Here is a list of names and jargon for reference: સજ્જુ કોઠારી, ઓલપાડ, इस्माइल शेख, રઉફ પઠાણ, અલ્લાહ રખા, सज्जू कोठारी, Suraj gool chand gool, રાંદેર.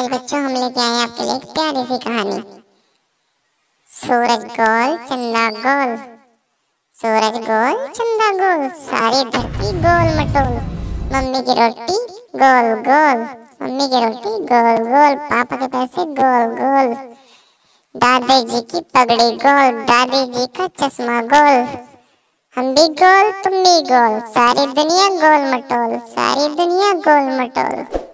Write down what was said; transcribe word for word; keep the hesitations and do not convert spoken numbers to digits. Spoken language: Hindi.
आज बच्चों हम लेके आए आपके लिए एक प्यारी सी कहानी, सूरज गोल चंदा गोल। सूरज गोल चंदा गोल, सारी धरती गोल मटोल। मम्मी की रोटी गोल गोल, मम्मी की रोटी गोल गोल, पापा के पैसे गोल गोल, दादी जी की पगड़ी गोल, दादी जी का चश्मा गोल। हम भी गोल तुम भी गोल, सारी दुनिया गोल मटोल, सारी दुनिया गोल मटोल।